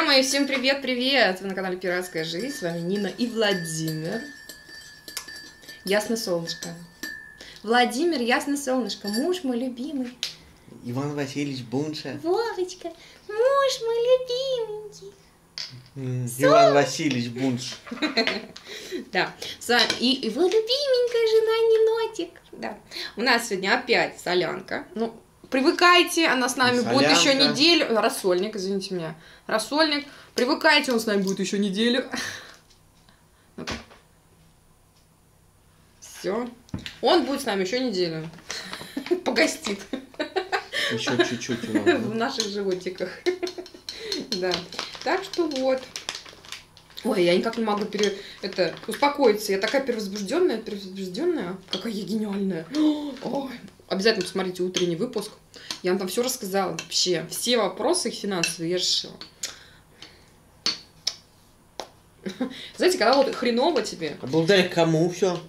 Друзья мои, всем привет-привет! Вы на канале Пиратская Жизнь, с вами Нина и Владимир. Ясно солнышко. Владимир, ясно солнышко, муж мой любимый. Иван Васильевич Бунша. Вовочка, муж мой любименький. Иван Васильевич Бунш. Да. И его любименькая жена Нинотик. Да. У нас сегодня опять солянка. Ну, привыкайте, она с нами будет еще неделю. Рассольник, извините меня. Рассольник. Привыкайте, он с нами будет еще неделю. Все. Он будет с нами еще неделю. Погостит. Еще чуть-чуть в наших животиках. Да. Так что вот. Ой, я никак не могу успокоиться. Я такая перевозбужденная. Какая я гениальная. Ой. Обязательно посмотрите утренний выпуск. Я вам там все рассказала вообще. Все вопросы финансовые я решила. Знаете, когда вот хреново тебе. А благодаря кому все?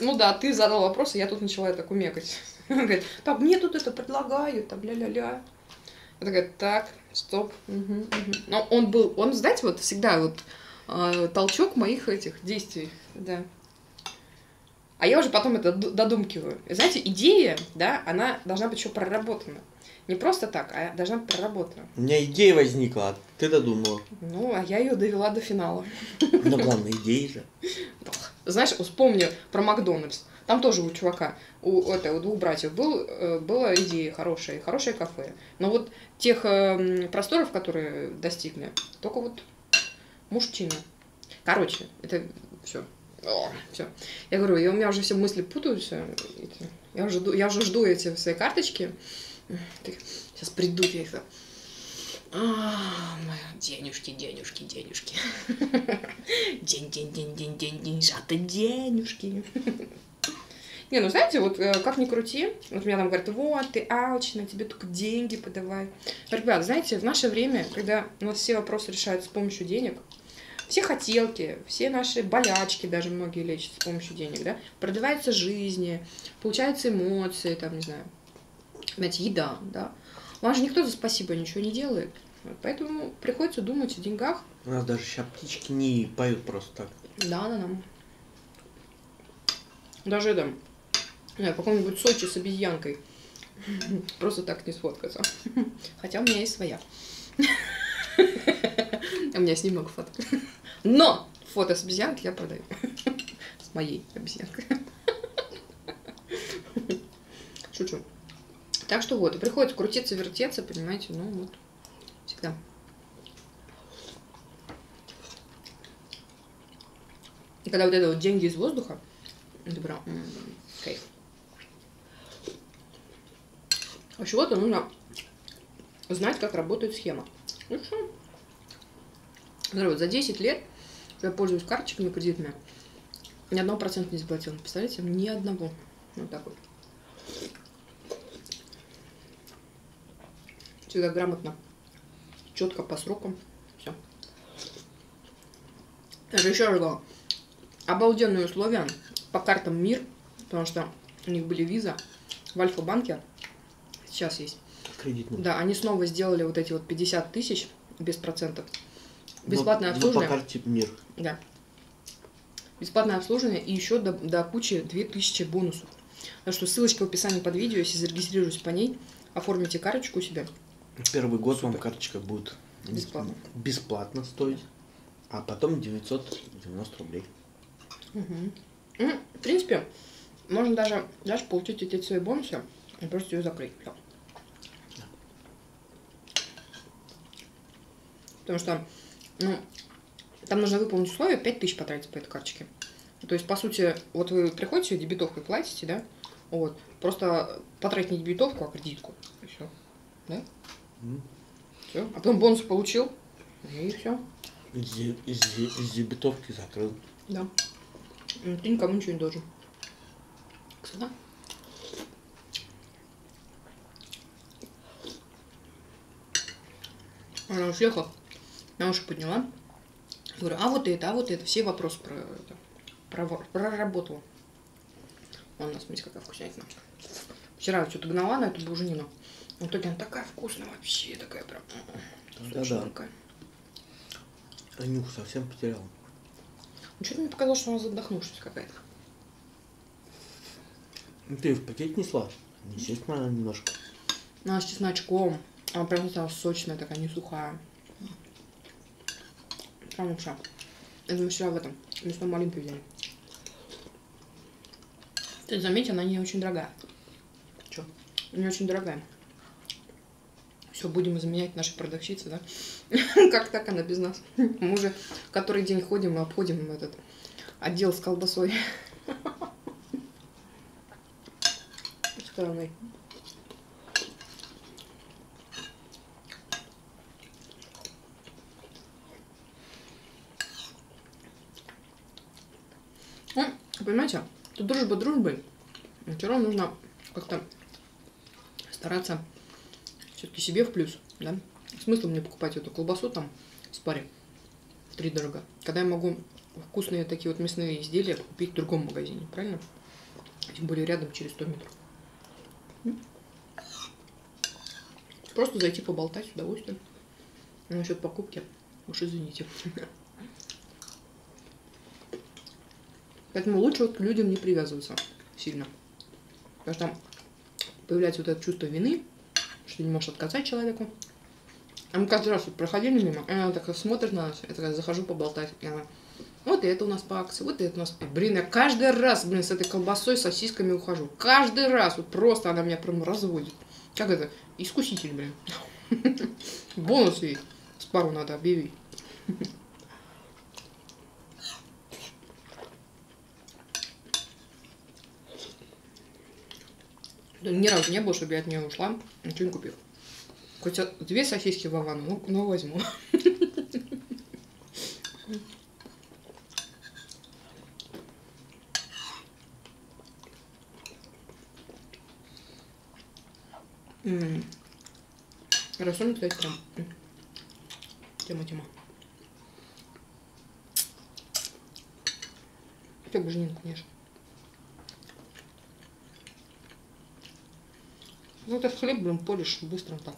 Ну да, ты задал вопрос, и я тут начала это кумекать. Говорит, так, мне тут это предлагают, там ля-ля-ля. Я такая, так, стоп. Но он, знаете, вот всегда вот толчок моих этих действий, да. А я уже потом это додумкиваю. Знаете, идея, да, она должна быть еще проработана. Не просто так, а должна быть проработана. У меня идея возникла, а ты додумала. Ну, а я ее довела до финала. Но главное, идея же. Знаешь, вспомню про Макдональдс. Там тоже у чувака, у двух братьев была идея хорошая, хорошее кафе. Но вот тех просторов, которые достигли, только вот мужчина. Короче, это все. Все. Я говорю, у меня уже все мысли путаются. Я уже жду эти свои карточки. Сейчас приду, я их... Денежки, денежки, денежки. Денежки. Не, ну знаете, вот как ни крути, вот меня там говорят, вот ты алчная, тебе только деньги подавай. Ребят, знаете, в наше время, когда у нас все вопросы решаются с помощью денег, все хотелки, все наши болячки, даже многие лечат с помощью денег, да, продлеваются жизни, получаются эмоции, там, не знаю, знаете, еда, да. Вам же никто за спасибо ничего не делает, поэтому приходится думать о деньгах. У нас даже сейчас птички не поют просто так. Да. Даже там, в каком-нибудь Сочи с обезьянкой просто так не сфоткаться. Хотя у меня есть своя. У меня с ним много фото. Но фото с обезьянки я продаю. С моей обезьянкой. Шучу. Так что вот, и приходится крутиться, вертеться, понимаете, ну вот, всегда. И когда вот это вот деньги из воздуха, добра, кайф. А чего-то нужно знать, как работает схема. Ну что? Вот за 10 лет я пользуюсь карточками, кредитами. Ни одного процента не заплатила. Представляете? Ни одного. Вот так вот. Всегда грамотно. Четко по срокам. Все. Даже еще раз говорю. Обалденные условия по картам МИР. Потому что у них были виза в Альфа-банке. Сейчас есть. Кредитные. Да, они снова сделали вот эти вот 50 тысяч без процентов. Бесплатное обслуживание. По карте МИР. Да. Бесплатное обслуживание и еще до кучи 2000 бонусов. Так что ссылочка в описании под видео, если зарегистрируюсь по ней, оформите карточку у себя. Первый год вам карточка будет бесплатно стоить, а потом 990 рублей. Угу. Ну, в принципе, можно даже получить эти свои бонусы и просто ее закрыть. Да. Потому что там нужно выполнить условия, 5000 потратить по этой карточке. То есть, по сути, вот вы приходите, дебетовкой платите, да? Вот. Просто потратить не дебетовку, а кредитку. И все. Да? Все. А потом бонус получил. И все. Из дебетовки закрыл. Да. Но ты никому ничего не должен. Кстати. Она уехала. Я уже подняла. Говорю, а вот это. Все вопросы проработала. Вон у нас, смотрите, какая вкуснятина. Вчера я что-то гнала на эту буженину. В итоге она такая вкусная вообще, такая прям. Да-да. Нюх совсем потерял. Ну, что-то мне показалось, что она задохнувшись какая-то. Ты в пакет несла? Естественно, она немножко. Она с чесночком. Она прям стала сочная, такая не сухая. Прям вообще. Я думаю, вчера в этом мясном Олимпе взяли. Ты заметь, она не очень дорогая. Че? Не очень дорогая. Все, будем изменять наши продавщицы, да? Как так она без нас? Мы уже который день ходим и обходим этот отдел с колбасой. С стороны. Понимаете, тут дружба дружбой. Но все равно нужно как-то стараться... Все-таки себе в плюс, да? Смысл мне покупать эту колбасу там в паре в три дорога, когда я могу вкусные такие вот мясные изделия купить в другом магазине, правильно? Тем более рядом, через 100 метров. Просто зайти поболтать с удовольствием. А насчет покупки, уж извините. Поэтому лучше вот к людям не привязываться сильно. Потому что там появляется вот это чувство вины, что не можешь отказать человеку. А мы каждый раз проходили мимо, и она так смотрит на нас, я такая захожу поболтать, и она, вот и это у нас по акции, вот и это у нас. И, блин, я каждый раз, блин, с этой колбасой, с сосисками ухожу. Каждый раз, вот просто она меня прям разводит. Как это? Искуситель, блин. Бонус ей с пару надо объявить. Ни разу не было, чтобы я от нее ушла, ничего не купила. Хоть две сосиски в Авану, но возьму. Рассольник, кстати, прям тема-тема. Хотя бы Нину, конечно. Ну, ты хлеб, блин, полишь быстро так.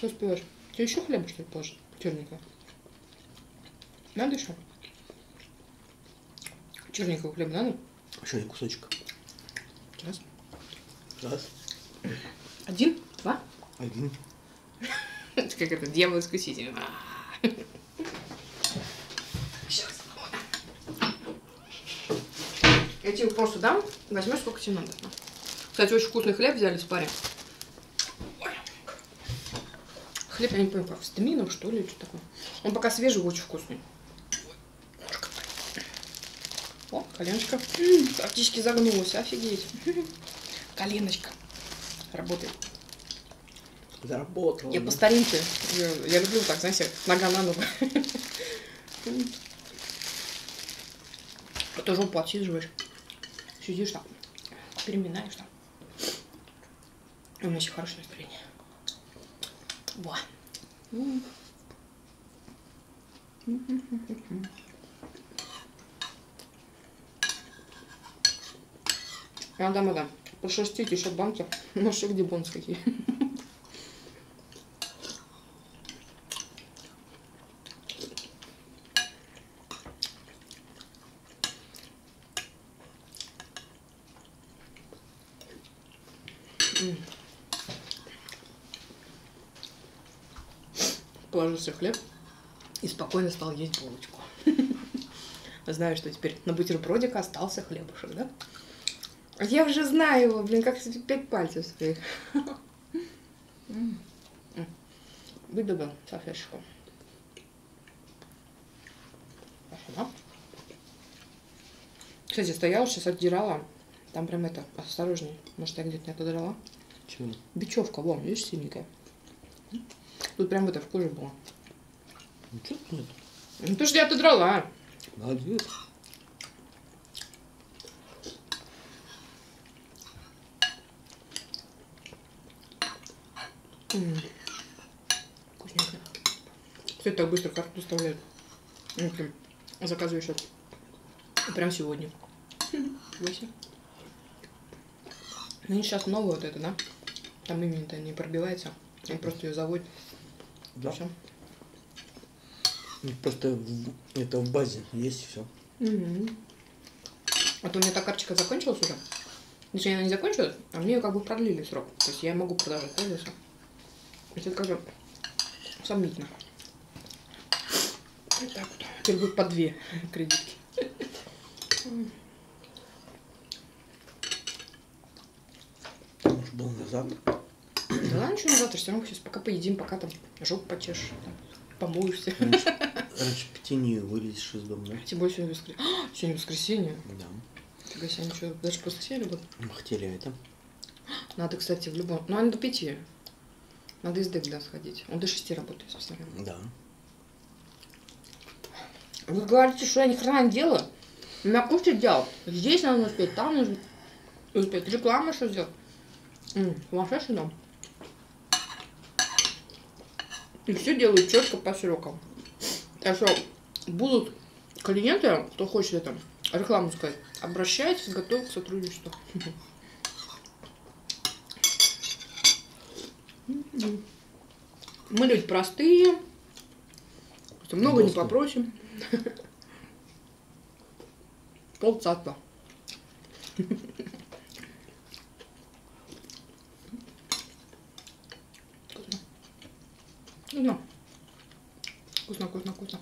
Ты успеваешь. Ты еще хлеба, что ли, положить? Черника. Надо еще? Черниковый хлеб надо? Еще один кусочек. Раз. Раз. Один? Два? Один. Это как это, дьявол-искуситель. Сейчас. Я тебе просто дам, возьмешь, сколько тебе надо. Кстати, очень вкусный хлеб взяли в паре. Хлеб, я не помню, как с тмином, что ли, что такое. Он пока свежий, очень вкусный. О, коленочка. Практически загнулась, офигеть. Коленочка. Работает. Заработала. Я по старинке. Я люблю так, знаете, нога на ногу. А ты жопу отсиживаешь. Сидишь там, переминаешь там. У меня еще хорошее настроение. Во. Мадам, мадам, пошерстите еще банки. Ну что, где бонус какие? Положил себе хлеб и спокойно стал есть булочку. Знаю, что теперь на бутербродик остался хлебушек, да? Я уже знаю его, блин, как 5 пальцев своих. Выдобыл салфеточку. Кстати, стояла, сейчас отдирала. Там прям это, осторожнее. Может, я где-то не отодрала? Чего? Бечевка, вон, видишь, синенькая. Тут прям это в коже было. Ничего нет. Ну то, что я отодрала. Молодец. Вкусненько. Все так быстро карту вставляют. Заказываю еще. Прям сегодня. Ну и сейчас новое вот это, да? Там именно-то не пробивается. Он просто ее заводит. Да. Все. Просто это в базе есть все. Угу. А то у меня та карточка закончилась уже. Если она не закончилась, а мне ее как бы продлили срок. То есть я могу продолжать пользоваться. Это как бы сомнительно. Вот так вот. Теперь будет по 2 кредитки. Может, был назад? Да ладно, ничего назад, все равно сейчас пока поедим, пока там жопу почешешь, там, помоешься. Раньше 5 не вылезешь из дома, да? Тем более сегодня воскресенье. Сегодня воскресенье? Да. Фига себе, ничего, даже после сели было? Мы хотели это. Надо, кстати, в любом... Ну, а не до 5. Надо из ДГД сходить. Он до 6 работает, совсем. Да. Вы говорите, что я ни хрена не делаю. На кучу дел. Здесь надо успеть, там нужно успеть. Реклама что сделать? Сумасшедший дом. И все делают четко по срокам. Так что будут клиенты, кто хочет это, рекламу сказать, обращайтесь, готовы к сотрудничеству. Мы люди простые, много не попросим. Полцата. Вкусно. Вкусно, вкусно, вкусно.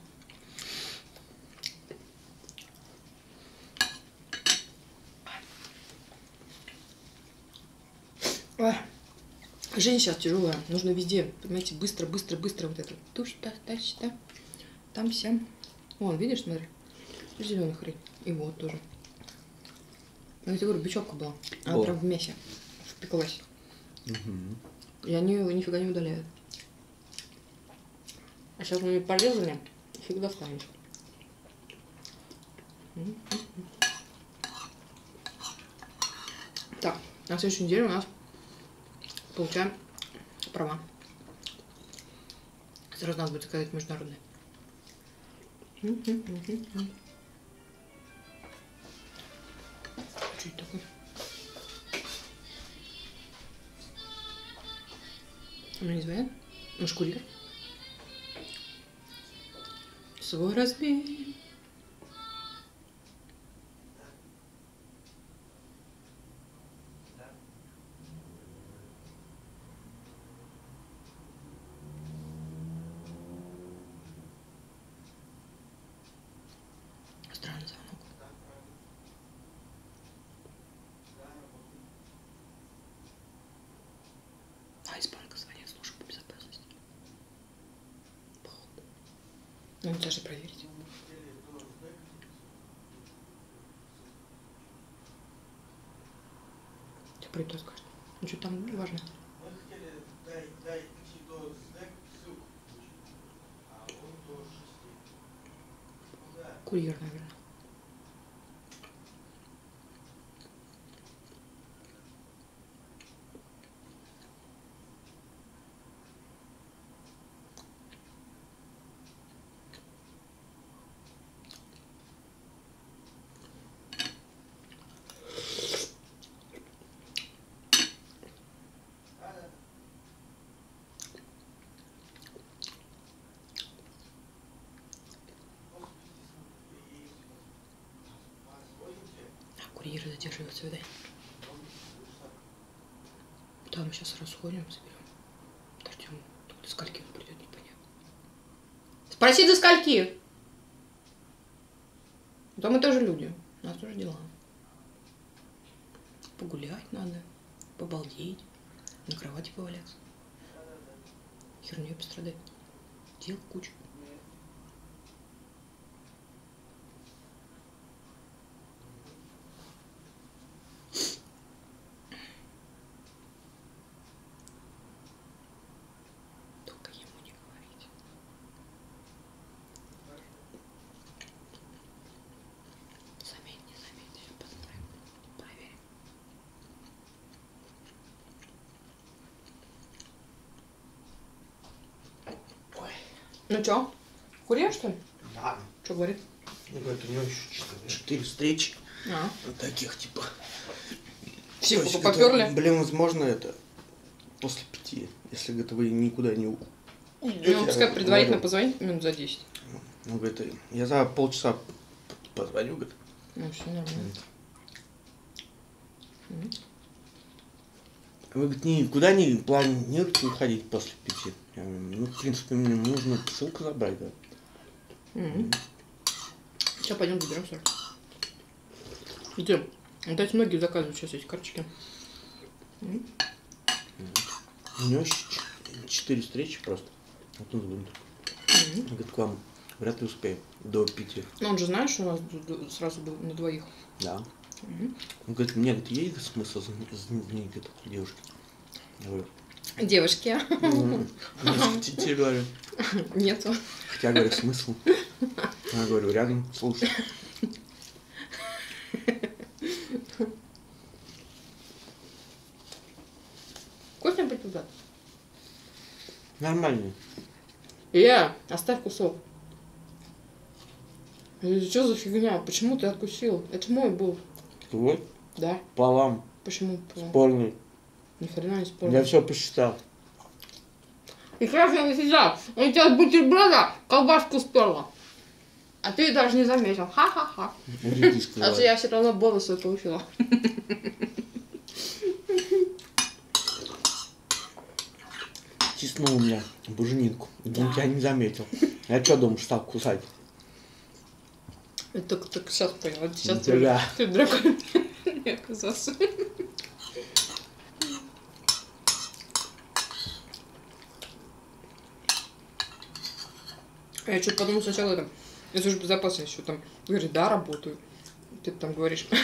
Ой. Жизнь сейчас тяжелая. Нужно везде, понимаете, быстро, быстро, быстро вот это. Тушь-то, тащи-то. Там всем. Вон, видишь, смотри. Зеленая хрень. И вот тоже. Ну, я тебе говорю, бечевка была. Она прям в мясе впеклась. Угу. И они его нифига не удаляют. А сейчас мы ее порезали, фиг достанешь. Так, на следующей неделе у нас получаем права. Сразу надо будет сказать международные. Что это такое? Она не звонит? Наш курьер. Свой разбей. Странный звонок. А из банка звонит служба безопасности. Походу. Надо даже проверить. Тебе придет, скажет. Ну что там важно? Курьер, наверное. Ира задерживается, видать. Да, мы сейчас расходим, соберем. Подождем, до скольки он придет, непонятно. Спроси, до скольки? Да мы тоже люди, у нас тоже дела. Погулять надо, побалдеть, на кровати поваляться. Херней пострадать. Дел кучу. Ну чё, курьер, что ли? Да. Что говорит? Ну, говорит, у него еще 4 встречи. А. Таких, типа. Все поперли. Блин, возможно, это после 5, если, говорит, вы никуда не уйдете. Ну, пускай предварительно позвонит минут за 10. Он говорит, я за полчаса позвоню, говорит. Ну, все нормально. Вы, говорит, никуда не планируете выходить после 5? Ну, в принципе, мне нужно ссылку забрать, да. Сейчас пойдем заберемся. Идем. Кстати, многие заказывают сейчас эти карточки. У него 4 встречи просто. А тут звонит. Говорит, к вам вряд ли успею до 5. Ну, он же знает, что у нас сразу был на двоих. Да. Он говорит, мне говорит, есть смысл звонить этой девушке? Я говорю, девушке. Тебе говорю. Нету. Хотя, говорю, смысл. Я говорю, рядом, слушай. Вкусный бутерброд? Нормальный. Оставь кусок. Что за фигня? Почему ты откусил? Это мой был. Твой? Да. Полам. Почему полам? Спорный. Ни хрена не спорный. Я все посчитал. И красный сидел. Он тебя с бутерброда колбаску сперла. А ты даже не заметил. Ха-ха-ха. А то я все равно бонусы получила. Тиснул у меня буженинку. Он тебя не заметил. Я что думал, стал кусать? Я только сейчас поняла, сейчас ты дракон не оказался. Я что-то подумала сначала, это служба безопасности еще там говорит, да, работаю. Ты там говоришь, что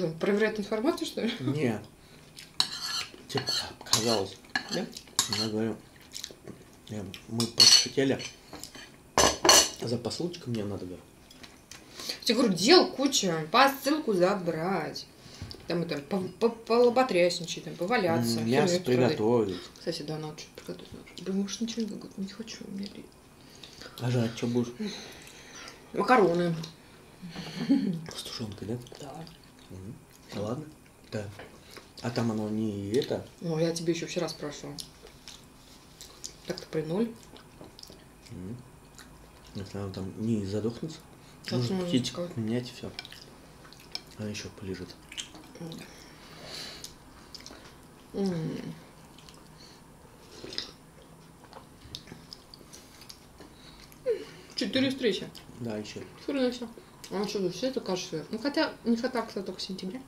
там, проверяет информацию, что ли? Нет. Тебе показалось. Да? Я говорю, мы пошутили. За посылочкой мне надо было. Я говорю, дел куча, посылку забрать, там это полоботрясничать, там поваляться. Мясо приготовить. Кстати, да, надо что-то приготовить. Блин, может ничего не хочу, у меня лень. А жать что будешь? Макароны. С тушенкой, да? Да. Ну ладно. Да. А там оно не это. Ну я тебе еще вчера спрашивала. Так-то при ноль. Если она там не задохнется, нужно птичку менять и все. Она еще полежит. Четыре встречи. Да, еще. Все. А что, все это кажется? Ну хотя не контакта только в сентябре.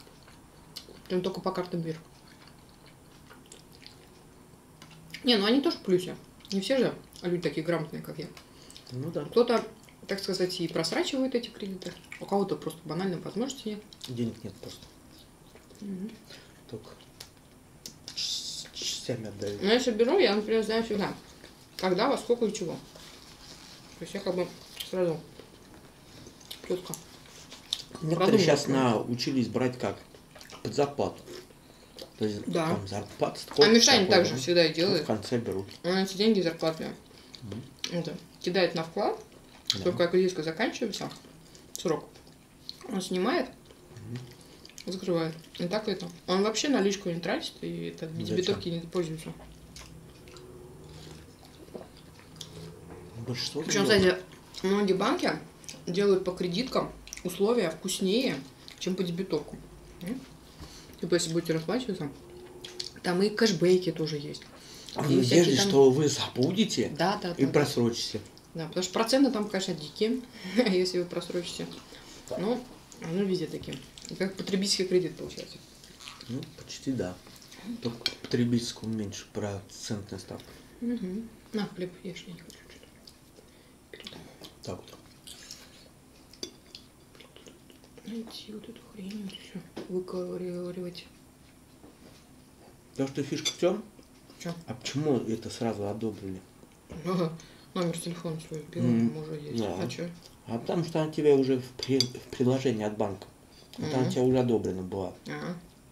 Прям только по картам МИР. Не, ну они тоже в плюсе. Не все же люди такие грамотные, как я. Ну да. Кто-то, так сказать, и просрачивает эти кредиты, у кого-то просто банально возможности нет. Денег нет просто. Только частями отдают. Ну, я все беру, я, например, знаю всегда, когда, во сколько и чего. То есть я как бы сразу четко. Некоторые сейчас научились брать как? Под зарплату. То есть да. Там зарплата. А Мишаня также всегда и делает. В конце берут. Эти деньги зарплатные. Это кидает на вклад, только как лиска заканчивается, срок, он снимает, закрывает. И так это. Он вообще наличку не тратит и так дебетовки не пользуется. Причем, кстати, многие банки делают по кредиткам условия вкуснее, чем по дебетовку. Типа, если будете расплачиваться, там и кэшбэки тоже есть. В надежде, там... что вы забудете и просрочите. Да, потому что проценты там, конечно, дикие, если вы просрочите. Но ну, везде такие. Как потребительский кредит получается. Ну, почти да. Только потребительскому меньше процентная ставка. На, хлеб ешь, я не хочу. Так вот. Найти вот эту хрень еще выковыривать. Потому что фишка в чем? А почему это сразу одобрили? Номер телефона свой беру, уже есть. А что? А потому что она тебе уже в приложении от банка. Она тебя уже одобрена была.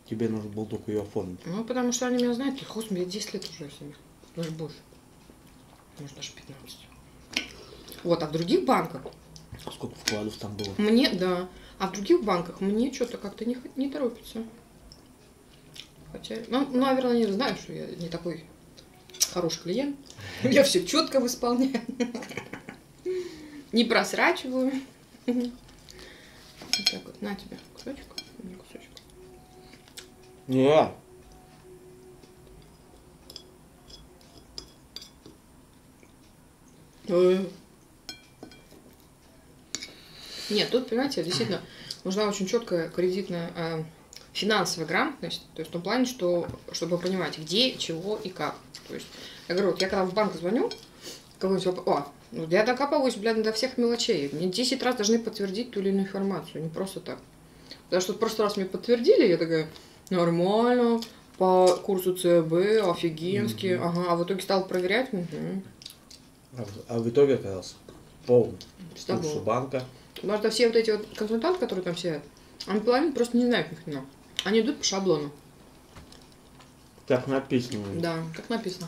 Тебе нужно было только ее оформить. Ну, потому что они меня знают, приход, мне 10 лет уже с ними. Даже больше. Может, даже 15. Вот, а в других банках... Сколько вкладов там было? Мне, да. А в других банках мне что-то как-то не торопится. Хотя, ну, наверное, они знают, что я не такой хороший клиент, я все четко выполняю, не просрачиваю. Вот так вот, на тебе кусочек, не кусочек. Не. Нет, тут, понимаете, действительно нужна очень четкая кредитная, финансовая грамотность, то есть в том плане, что, чтобы понимать, где, чего и как. То есть, я говорю, вот я когда в банк звоню, я докапываюсь, блядь, до всех мелочей. Мне 10 раз должны подтвердить ту или иную информацию, не просто так. Потому что в прошлый раз мне подтвердили, я такая, нормально, по курсу ЦБ, офигенски, ага, а в итоге стал проверять, А в итоге оказался полный курсу банка. Потому что все вот эти вот консультанты, которые там сидят, они половину просто не знают ни хрена. Они идут по шаблону. Как написано. Да, как написано.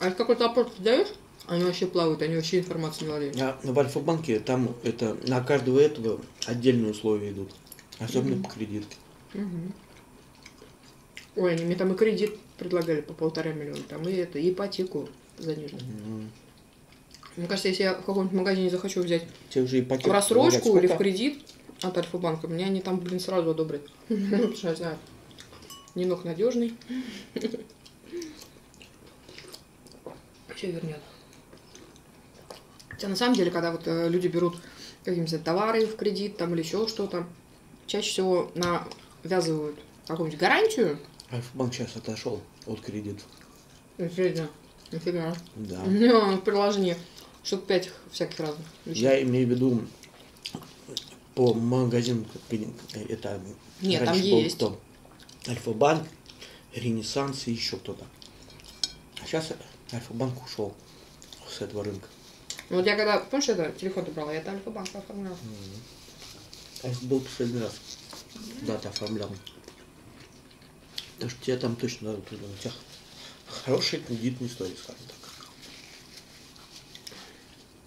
А если какой-то опрос даешь, они вообще плавают, они вообще информацию не владеют. А в Альфа-банке там это на каждого этого отдельные условия идут. Особенно по кредитке. Ой, они мне там и кредит предлагали по 1,5 миллиона, там и это, и ипотеку заниженную. Мне кажется, если я в каком-нибудь магазине захочу взять в рассрочку или в кредит от Альфа-банка, меня они там, блин, сразу одобрят. Потому что я знаю, Нинок надежный. Все вернет. Хотя на самом деле, когда вот люди берут какие-нибудь товары в кредит там или еще что-то, чаще всего навязывают какую-нибудь гарантию. Альфа-банк сейчас отошел от кредитов. Нифига. Да. У него в приложении штук 5 всяких разных вещей. Я имею в виду по магазинам, это нет, там есть кто? Альфа-банк, Ренессанс и еще кто-то. А сейчас Альфа-банк ушел с этого рынка. Вот я когда, помнишь, это телефон брала, я это Альфа-банк оформлял. А это был последний раз, да, ты оформлял. Так что тебе там точно надо придумать. Хороший кредит не стоит, скажем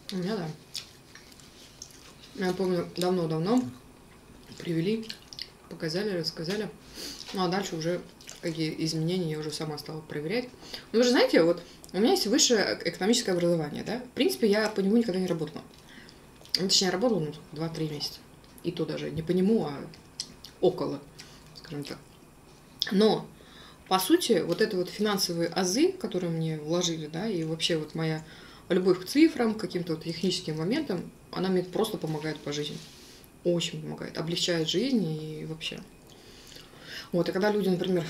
так. У меня, да. Я помню, давно-давно привели, показали, рассказали. Ну, а дальше уже какие изменения я уже сама стала проверять. Ну, вы же знаете, вот у меня есть высшее экономическое образование, да? В принципе, я по нему никогда не работала. Точнее, я работала 2-3 месяца. И то даже не по нему, а около, скажем так. Но... По сути, вот это вот финансовые азы, которые мне вложили, да, и вообще вот моя любовь к цифрам, к каким-то вот техническим моментам, она мне просто помогает по жизни. Очень помогает, облегчает жизнь и вообще. Вот, и когда люди, например,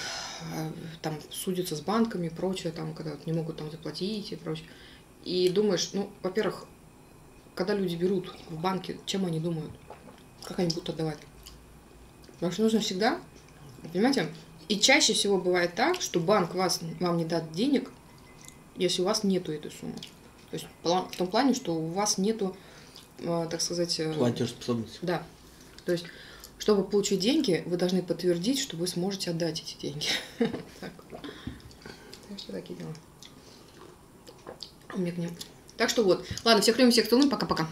там судятся с банками и прочее, там, когда вот не могут там заплатить и прочее, и думаешь, ну, во-первых, когда люди берут в банке, чем они думают, как они будут отдавать? Потому что нужно всегда, понимаете, и чаще всего бывает так, что банк вам не даст денег, если у вас нету этой суммы. То есть в том плане, что у вас нету, так сказать... платежеспособности. Да. То есть, чтобы получить деньги, вы должны подтвердить, что вы сможете отдать эти деньги. Так что такие дела. Так что вот. Ладно, всех любим, всех целуем. Пока-пока.